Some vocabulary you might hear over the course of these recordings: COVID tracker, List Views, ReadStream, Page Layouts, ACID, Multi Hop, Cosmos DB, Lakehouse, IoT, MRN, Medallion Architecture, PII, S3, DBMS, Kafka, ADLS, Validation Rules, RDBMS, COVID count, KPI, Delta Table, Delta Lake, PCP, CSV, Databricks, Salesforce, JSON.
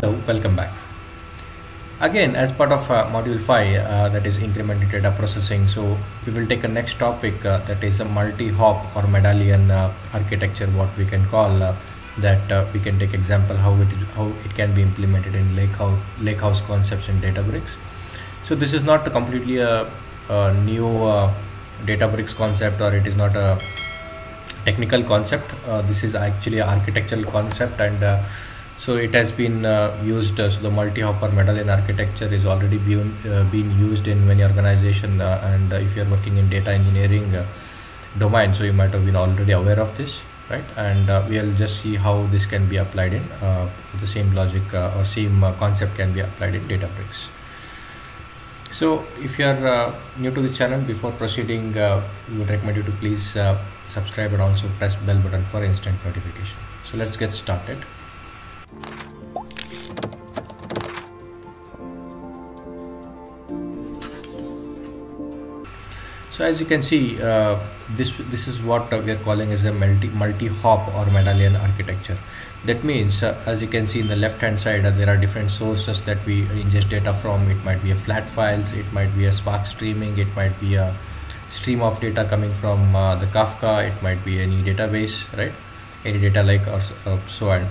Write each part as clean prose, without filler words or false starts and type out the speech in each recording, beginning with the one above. So welcome back again. As part of module 5, that is incremented data processing, so we will take a next topic, that is a multi hop or medallion architecture, what we can call that. We can take example how it can be implemented in lakehouse concepts in Databricks. So this is not completely a new Databricks concept, or it is not a technical concept. This is actually an architectural concept, and so it has been used. So the multi-hop or medallion architecture is already being used in many organizations, and if you are working in data engineering domain, so you might have been already aware of this, right? And we'll just see how this can be applied in the same logic or same concept can be applied in Databricks. So if you are new to the channel, before proceeding, we would recommend you to please subscribe and also press bell button for instant notification. So let's get started. So as you can see, this is what we are calling as a multi-hop or medallion architecture. That means, as you can see in the left hand side, there are different sources that we ingest data from. It might be a flat files, it might be a Spark streaming, it might be a stream of data coming from the Kafka, it might be any database, right? Any data lake or so on,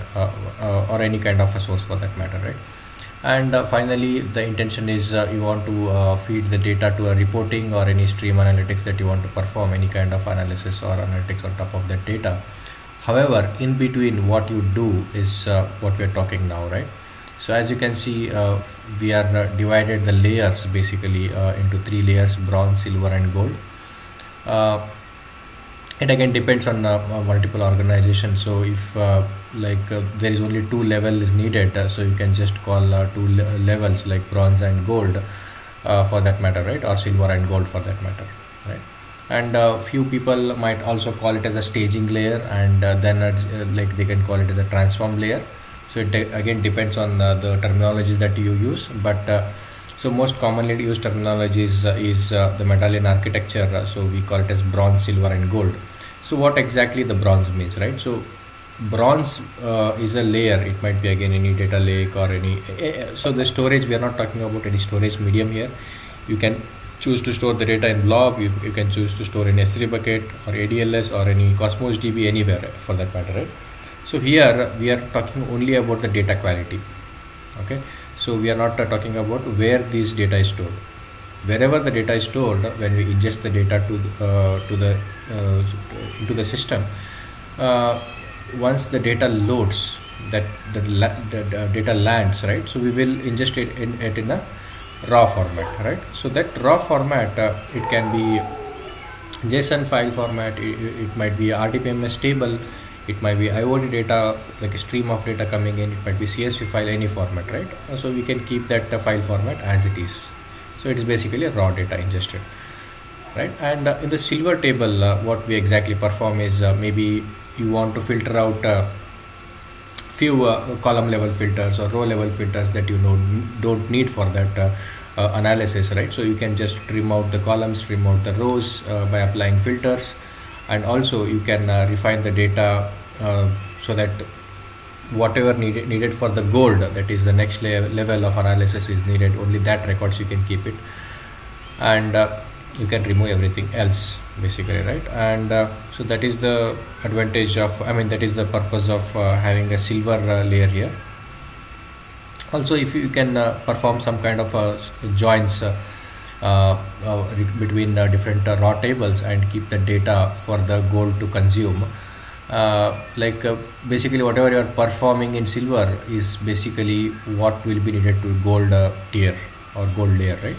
or any kind of a source for that matter, right? And finally, the intention is you want to feed the data to a reporting or any stream analytics that you want to perform, any kind of analysis or analytics on top of that data. However, in between what you do is what we are talking now, right? So as you can see, we are divided the layers basically into 3 layers: bronze, silver and gold. It again depends on multiple organizations. So if there is only 2 levels needed, so you can just call 2 levels like bronze and gold for that matter, right? Or silver and gold for that matter, right? And few people might also call it as a staging layer, and then they can call it as a transform layer. So it again depends on the terminologies that you use, but so most commonly used terminologies is the medallion architecture. So we call it as bronze, silver and gold. So what exactly the bronze means, right? So bronze is a layer. It might be again any data lake or any, so the storage, we are not talking about any storage medium here. You can choose to store the data in blob, you can choose to store in S3 bucket or ADLS or any Cosmos DB, anywhere for that matter, right? So here we are talking only about the data quality. Okay, so we are not talking about where this data is stored. Wherever the data is stored, when we ingest the data into the system, once the data loads, that the data lands, right? So we will ingest it in a raw format, right? So that raw format, it can be JSON file format, it might be RDBMS table, it might be IoT data, like a stream of data coming in, it might be CSV file, any format, right? So we can keep that file format as it is. So it is basically a raw data ingested, right? And in the silver table, what we exactly perform is, maybe you want to filter out few column level filters or row level filters that you don't need for that analysis, right? So you can just trim out the columns, trim out the rows by applying filters, and also you can refine the data so that whatever needed for the gold, that is the next level of analysis, is needed. Only that records you can keep it, and you can remove everything else basically, right? And so that is the advantage of, that is the purpose of having a silver layer here. Also, if you can perform some kind of joins between different raw tables and keep the data for the gold to consume, basically whatever you are performing in silver is basically what will be needed to gold tier or gold layer, right?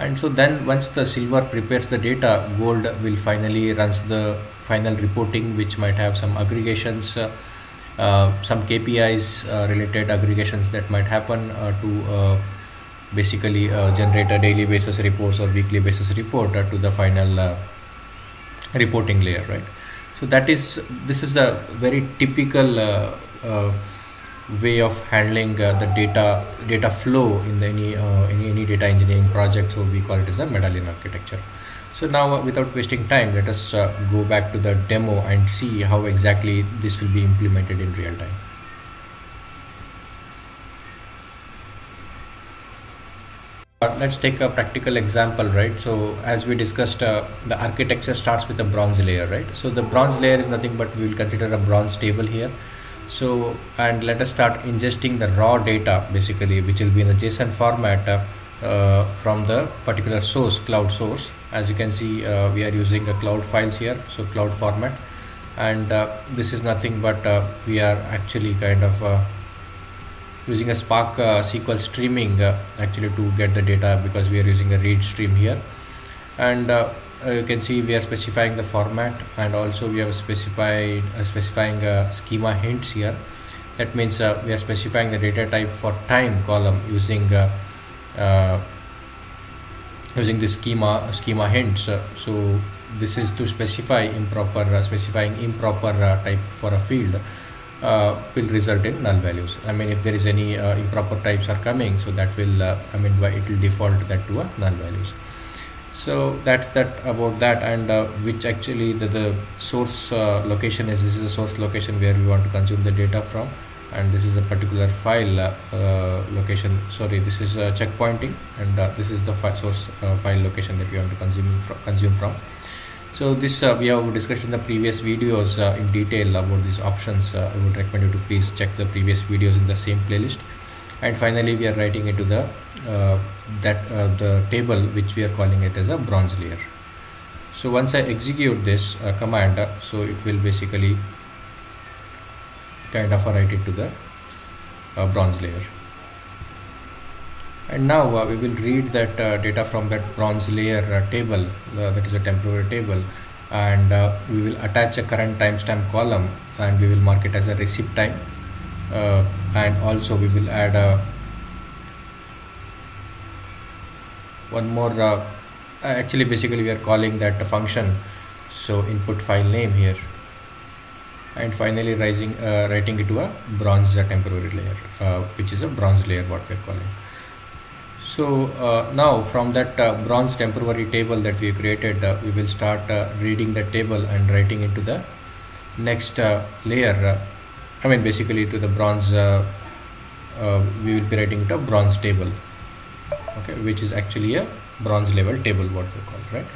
And so then once the silver prepares the data, gold will finally runs the final reporting, which might have some aggregations, some KPIs related aggregations that might happen to basically generate a daily basis reports or weekly basis report to the final reporting layer, right? So this is a very typical way of handling the data flow in any data engineering project. So we call it as a medallion architecture. So now, without wasting time, let us go back to the demo and see how exactly this will be implemented in real time. Let's take a practical example, right? So as we discussed, the architecture starts with a bronze layer, right? So the bronze layer is nothing but we will consider a bronze table here. So, and let us start ingesting the raw data, basically, which will be in a JSON format from the particular source, cloud source. As you can see, we are using a cloud files here, so cloud format. And this is nothing but we are actually kind of using a Spark SQL streaming actually to get the data, because we are using a read stream here. And you can see we are specifying the format, and also we have specified specifying schema hints here. That means we are specifying the data type for time column using using the schema hints. So this is to specify improper specifying improper type for a field. Will result in null values. I mean, if there is any improper types are coming, so that will it will default that to a null values. So that's that about that. And which actually the source location is. This is the source location where we want to consume the data from, and this is a particular file location. Sorry, this is checkpointing, and this is the source file location that we want to consume from. So this we have discussed in the previous videos in detail about these options. I would recommend you to please check the previous videos in the same playlist. And finally, we are writing into the the table, which we are calling it as a bronze layer. So once I execute this command, so it will basically kind of write it to the bronze layer. And now we will read that data from that bronze layer table, that is a temporary table, and we will attach a current timestamp column, and we will mark it as a receipt time, and also we will add one more actually basically we are calling that function, so input file name here, and finally writing it to a bronze temporary layer, which is a bronze layer what we are calling. So now from that bronze temporary table that we created, we will start reading the table and writing into the next layer. I mean, basically to the bronze, we will be writing to a bronze table, okay, which is actually a bronze level table, what we call, right?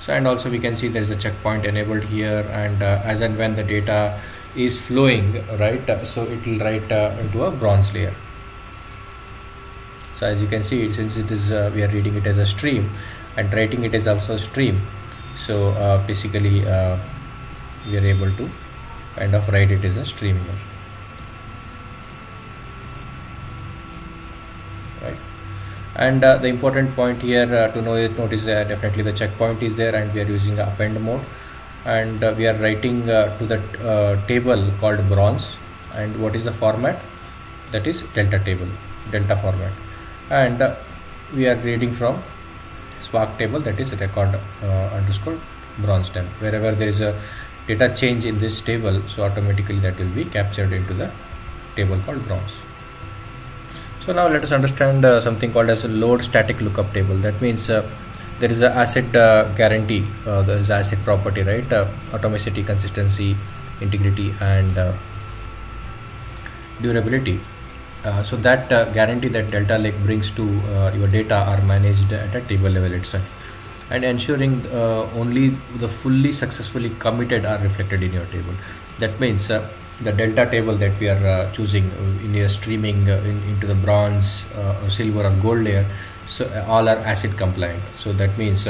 So, and also we can see there is a checkpoint enabled here, and as and when the data is flowing, right, so it will write into a bronze layer. So as you can see, since it is we are reading it as a stream and writing it is also a stream, so basically we are able to kind of write it as a stream here, right? And the important point here to notice that definitely the checkpoint is there, and we are using the append mode, and we are writing to the table called bronze, and what is the format? That is Delta table, Delta format. And we are reading from Spark table, that is record underscore bronze temp. Wherever there is a data change in this table, so automatically that will be captured into the table called bronze. So now let us understand something called as a load static lookup table. That means there is an asset guarantee, there is asset property, right? Atomicity, consistency, integrity, and durability. So that guarantee that Delta Lake brings to your data are managed at a table level itself, and ensuring only the fully successfully committed are reflected in your table. That means the Delta table that we are choosing in your streaming into the bronze or silver or gold layer, so all are ACID compliant. So that means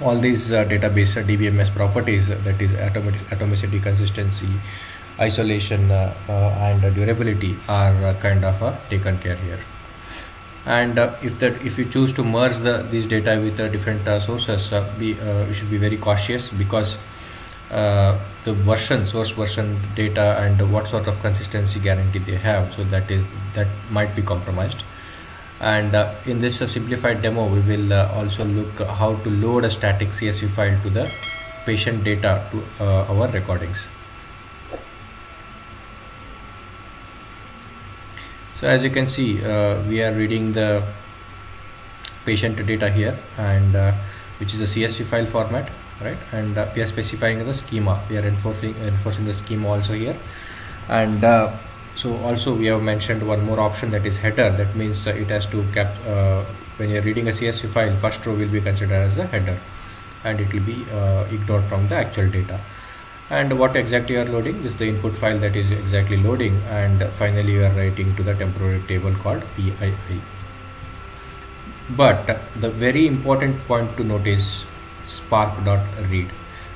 all these database DBMS properties, that is atomicity, consistency, isolation, and durability are kind of taken care here. And if you choose to merge these data with different sources, you should be very cautious, because the source version data and what sort of consistency guarantee they have, so that might be compromised. And in this simplified demo, we will also look how to load a static CSV file to the patient data to our recordings. So as you can see, we are reading the patient data here, and which is a CSV file format, right? And we are specifying the schema. We are enforcing the schema also here. And so also we have mentioned one more option, that is header. That means it has to when you're reading a CSV file, first row will be considered as the header and it will be ignored from the actual data. And what exactly you are loading, this is the input file that is exactly loading, and finally you are writing to the temporary table called PII. But the very important point to note is spark.read.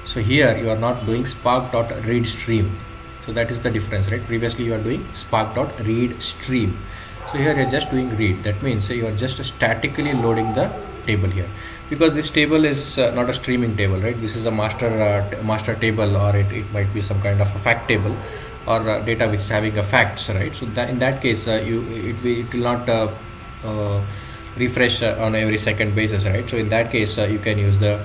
So here you are not doing spark.read stream. So that is the difference, right? Previously you are doing spark.read stream. So here you're just doing read. That means you are just statically loading the table here, because this table is not a streaming table, right? This is a master table, or it might be some kind of a fact table, or data which is having a facts, right? So that in that case it will not refresh on every second basis, right? So in that case you can use the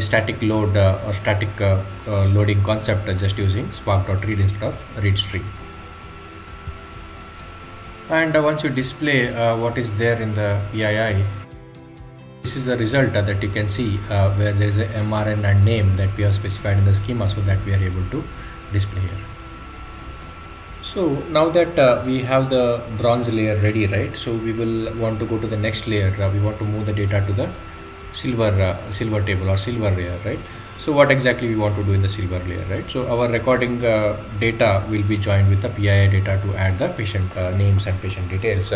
static load or static loading concept just using spark.read instead of read stream. And once you display what is there in the PII, this is the result that you can see where there is a MRN and name that we have specified in the schema, so that we are able to display here. So now that we have the bronze layer ready, right? So we will want to go to the next layer. We want to move the data to the silver table or silver layer, right? So what exactly we want to do in the silver layer, right? So our recording data will be joined with the PII data to add the patient names and patient details.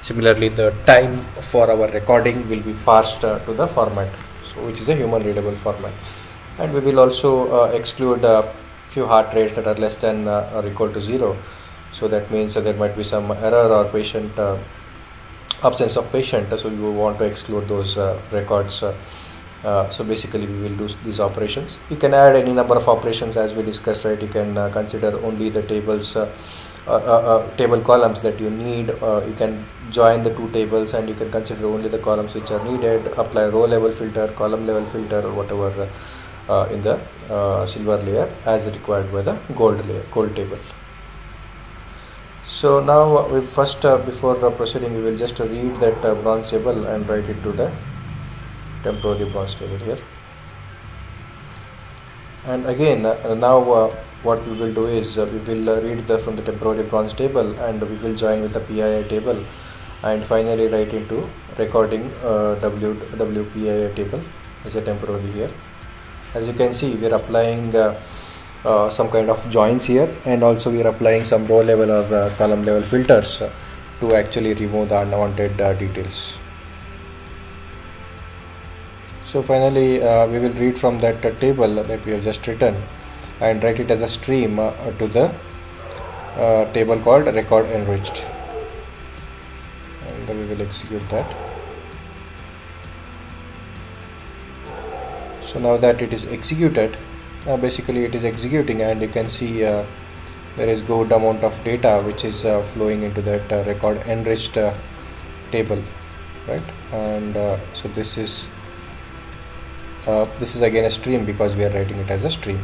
Similarly, the time for our recording will be passed to the format, so which is a human readable format, and we will also exclude few heart rates that are less than or equal to 0. So that means there might be some error or patient absence of patient, so you want to exclude those records. So basically we will do these operations. You can add any number of operations as we discussed, right? You can consider only the tables table columns that you need. You can join the two tables, and you can consider only the columns which are needed, apply row level filter, column level filter, or whatever in the silver layer as required by the gold table. So now we first before proceeding, we will just read that bronze table and write it to the temporary bronze table here. And again now what we will do is we will read from the temporary bronze table, and we will join with the PII table, and finally write into recording WPII table as a temporary here. As you can see, we are applying some kind of joins here, and also we are applying some row level or column level filters to actually remove the unwanted details. So finally we will read from that table that we have just written, and write it as a stream to the table called record enriched, and we will execute that. So now that it is executed, basically it is executing, and you can see there is good amount of data which is flowing into that record enriched table, right? And so this is again a stream, because we are writing it as a stream.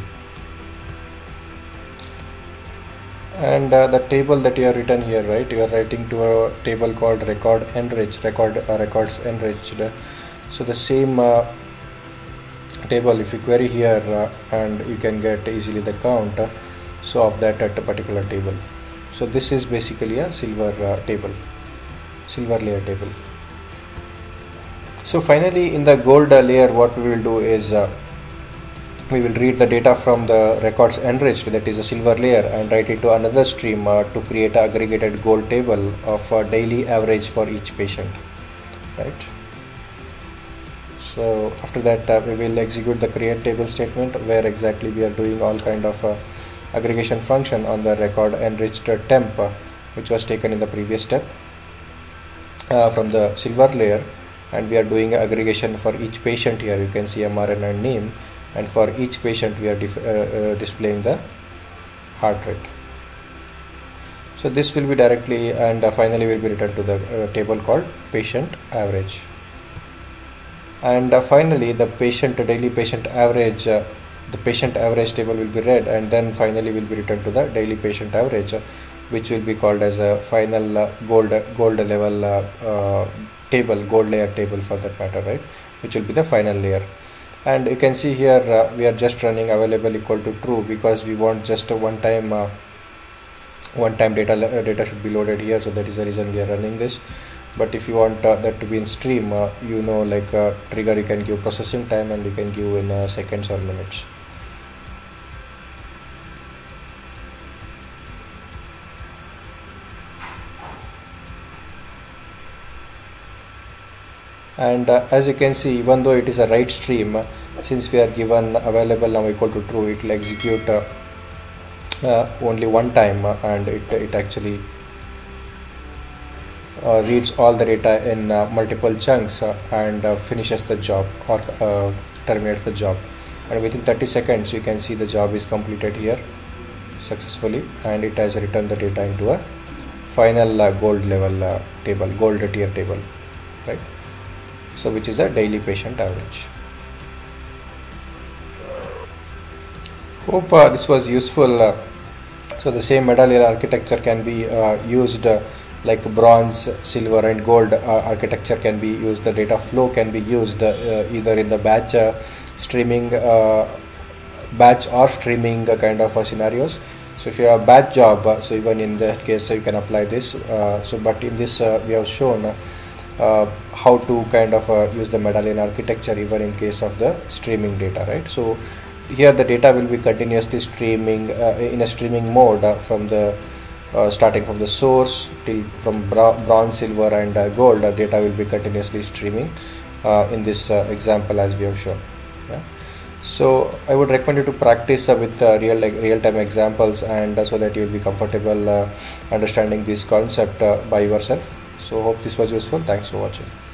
And the table that you have written here, right, you are writing to a table called record enriched, records enriched. So the same table, if you query here, and you can get easily the count so of that at a particular table. So this is basically a silver layer table. So finally in the gold layer, what we will do is we will read the data from the records enriched, that is a silver layer, and write it to another stream to create an aggregated gold table of daily average for each patient, right? So after that we will execute the create table statement, where exactly we are doing all kind of aggregation function on the record enriched temp which was taken in the previous step from the silver layer, and we are doing aggregation for each patient here. You can see MRN and name, and for each patient we are displaying the heart rate. So this will be directly and finally will be returned to the table called patient average. And finally the daily patient average, the patient average table will be read, and then finally will be returned to the daily patient average, which will be called as a final gold level table, gold layer table for that matter, right, which will be the final layer. And you can see here we are just running available equal to true, because we want just a one time data should be loaded here. So that is the reason we are running this. But if you want that to be in stream, like a trigger, you can give processing time and you can give in seconds or minutes. And as you can see, even though it is a write stream, since we are given available now equal to true, it will execute only one time, and it actually reads all the data in multiple chunks and finishes the job or terminates the job. And within 30 seconds, you can see the job is completed here successfully, and it has returned the data into a final gold level table, gold tier table, right? So which is a daily patient average. Hope this was useful. So the same medallion architecture can be used like bronze, silver and gold architecture can be used. The data flow can be used either in the batch streaming kind of scenarios. So if you have batch job, so even in that case you can apply this. But in this we have shown how to kind of use the medallion architecture even in case of the streaming data, right? So here the data will be continuously streaming in a streaming mode from the starting from the source till from bronze, silver and gold. Data will be continuously streaming in this example as we have shown. Yeah. So I would recommend you to practice with real-time examples, and so that you will be comfortable understanding this concept by yourself. So hope this was useful. Thanks for watching.